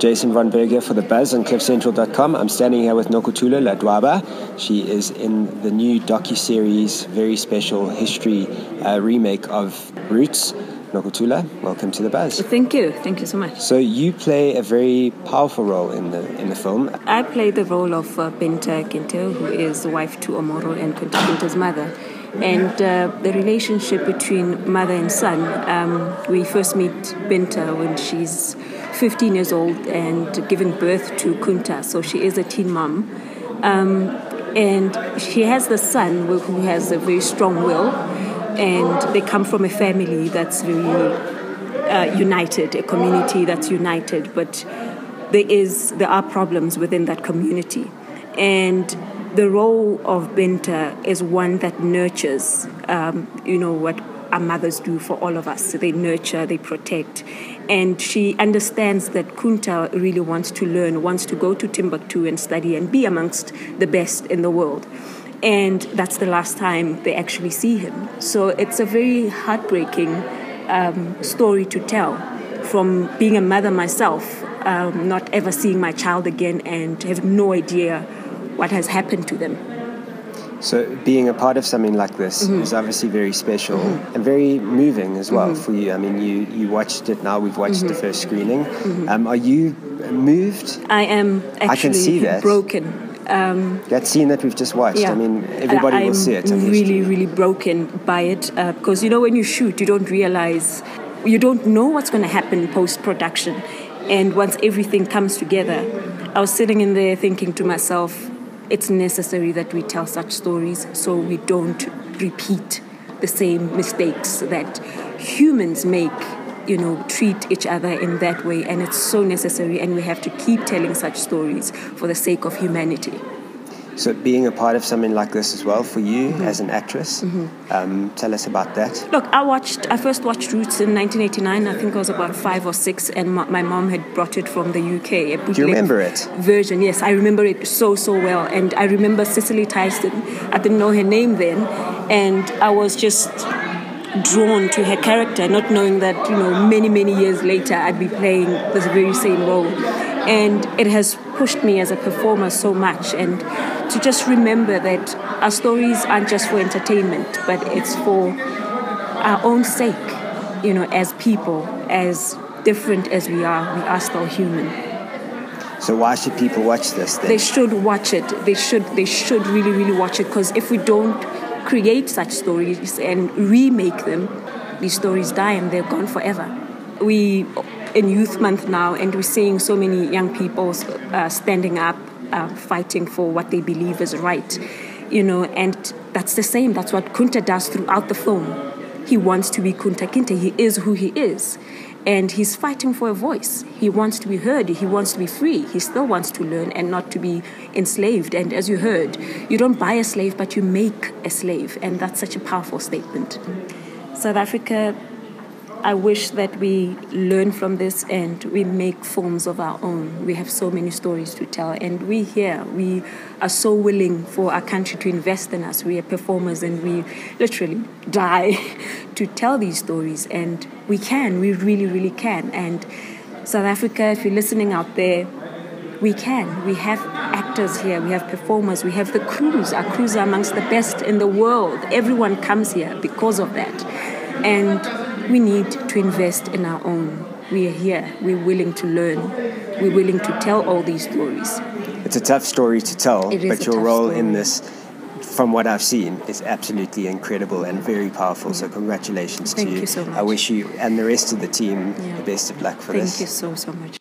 Jason Von Berg here for The Buzz on CliffCentral.com. I'm standing here with Nokuthula Ledwaba. She is in the new docuseries, very special history remake of Roots. Nokuthula, welcome to The Buzz. Thank you so much. So you play a very powerful role in the film. I play the role of Binta Kinte, who is wife to Omoro and Kunta Kinte's mother. And the relationship between mother and son, we first meet Binta when she's 15 years old and given birth to Kunta, so she is a teen mom. And she has the son who has a very strong will, and they come from a family that's really united, a community that's united, but there are problems within that community. And the role of Binta is one that nurtures, what our mothers do for all of us. So they nurture, they protect. And she understands that Kunta really wants to learn, wants to go to Timbuktu and study and be amongst the best in the world. And that's the last time they actually see him. So it's a very heartbreaking story to tell, from being a mother myself, not ever seeing my child again and have no idea what has happened to them. So being a part of something like this is obviously very special and very moving as well for you. I mean, you watched it now. We've watched the first screening. Are you moved? I am actually broken. That scene that we've just watched, I mean, everybody will see it. I'm really, really broken by it because, when you shoot, you don't realize, you don't know what's going to happen post-production. And once everything comes together, I was sitting in there thinking to myself, it's necessary that we tell such stories so we don't repeat the same mistakes that humans make, treat each other in that way. And it's so necessary, and we have to keep telling such stories for the sake of humanity. So being a part of something like this as well for you as an actress, tell us about that. Look, I first watched Roots in 1989. I think I was about 5 or 6, and my mom had brought it from the UK. Do you remember it? Version, yes, I remember it so well. And I remember Cicely Tyson. I didn't know her name then, and I was just drawn to her character, not knowing that, many years later I'd be playing this very same role. And it has pushed me as a performer so much, and to just remember that our stories aren't just for entertainment, but it's for our own sake, as people, as different as we are still human. So why should people watch this then? They should watch it. They should really, really watch it, because if we don't create such stories and remake them, these stories die and they're gone forever. We in Youth Month now, and we're seeing so many young people standing up, fighting for what they believe is right, and that's the same. That's what Kunta does throughout the film. He wants to be Kunta Kinte. He is who he is, and he's fighting for a voice. He wants to be heard. He wants to be free. He still wants to learn and not to be enslaved. And as you heard, you don't buy a slave, but you make a slave. And that's such a powerful statement. South Africa, I wish that we learn from this and we make films of our own. We have so many stories to tell. And we are so willing for our country to invest in us. We are performers, and we literally die to tell these stories. And we really, really can. And South Africa, if you're listening out there, we can. We have actors here, we have performers, we have the crews. Our crews are amongst the best in the world. Everyone comes here because of that. And we need to invest in our own. We are here. We're willing to learn. We're willing to tell all these stories. It's a tough story to tell, but your role in this, from what I've seen, is absolutely incredible and very powerful. So congratulations to you. Thank you so much. I wish you and the rest of the team the best of luck for this. Thank you so much.